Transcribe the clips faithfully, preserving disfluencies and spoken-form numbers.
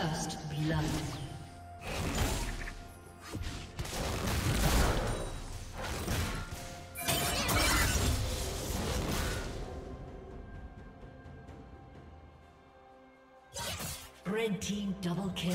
First blood. Red team double kill.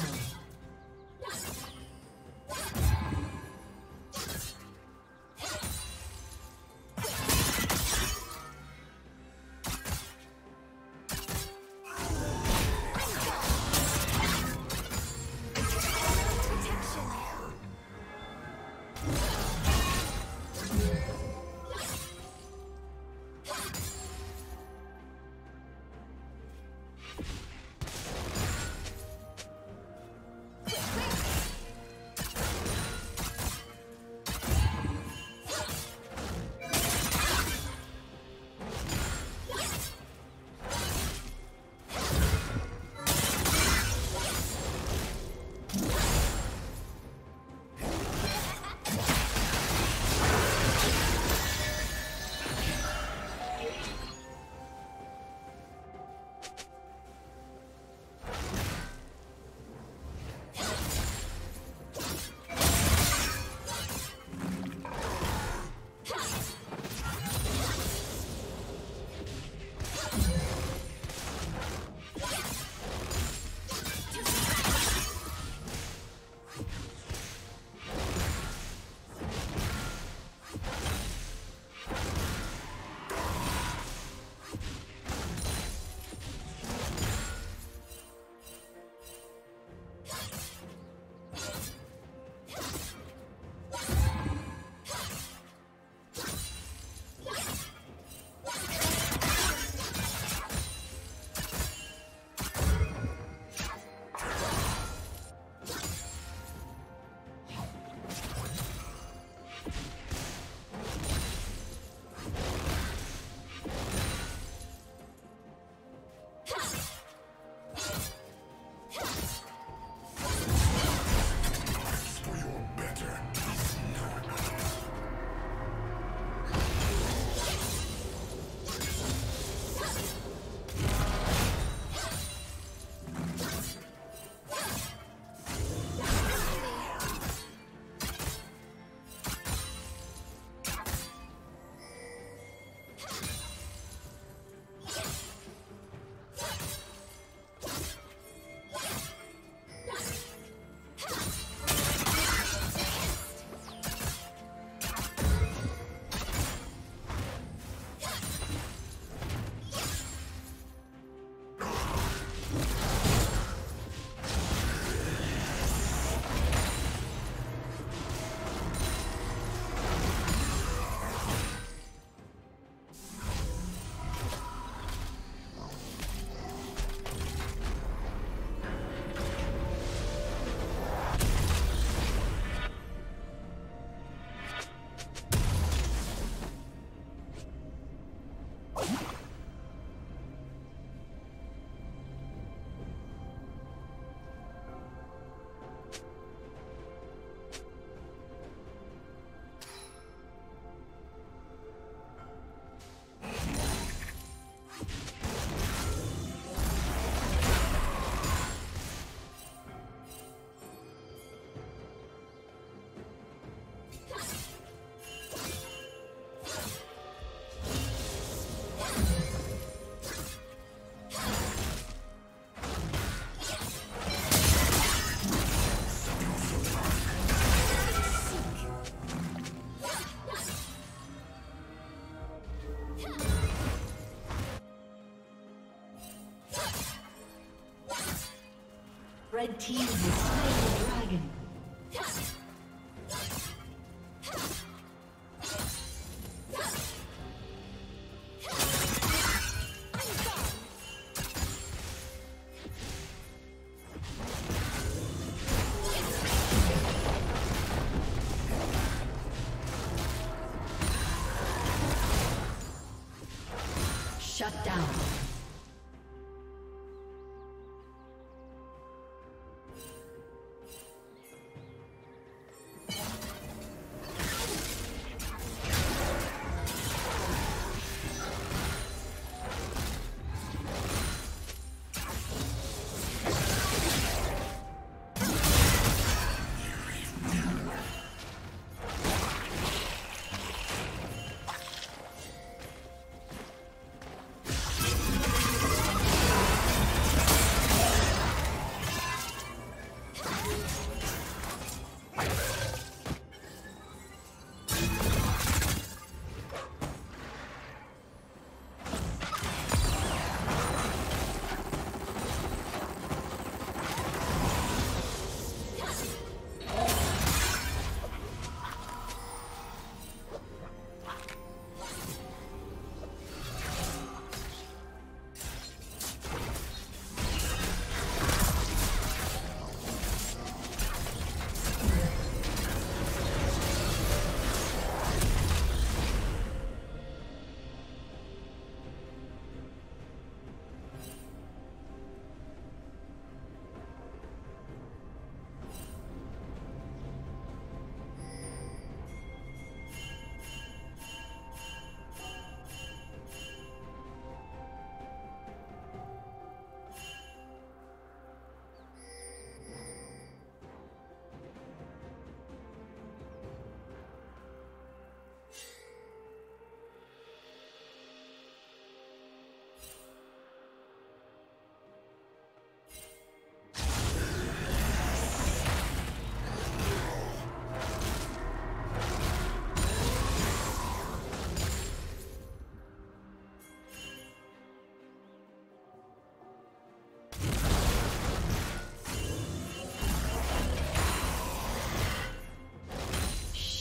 Red team has slain the dragon.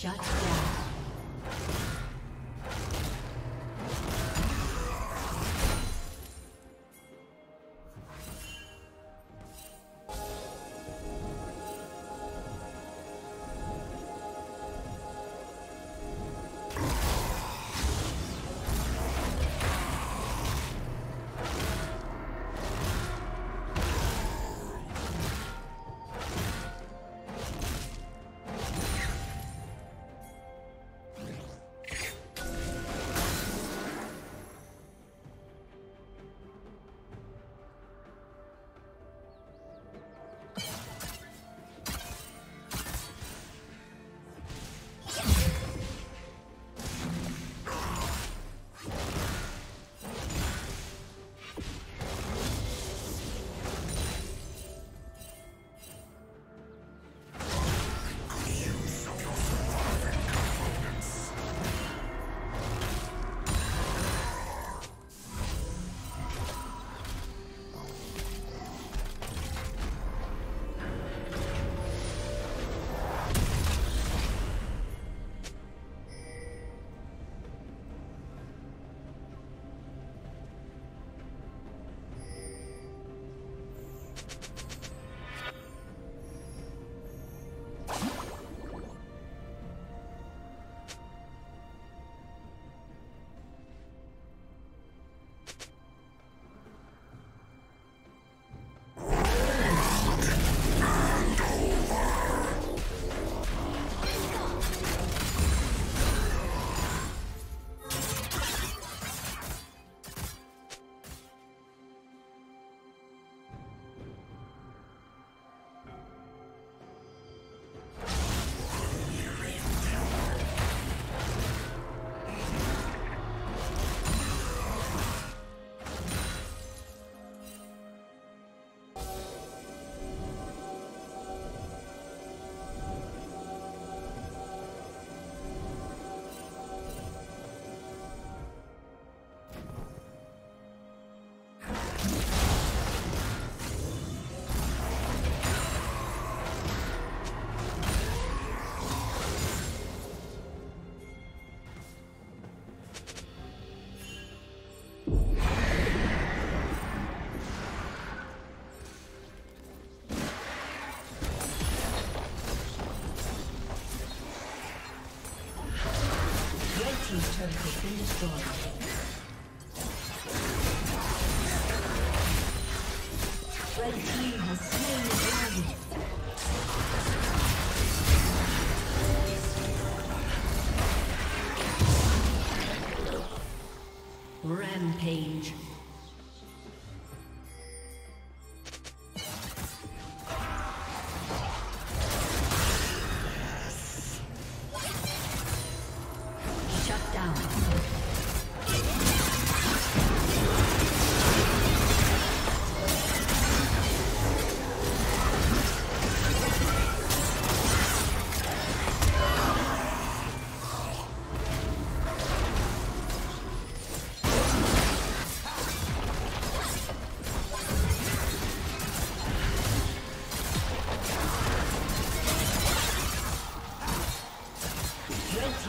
Shut down. These turrets have been destroyed. Red team has slain the dragon. Rampage.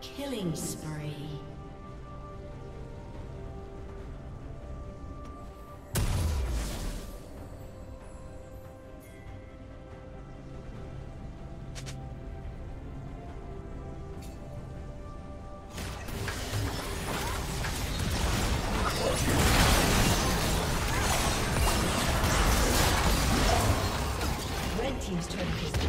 Killing spree. Team's turret has been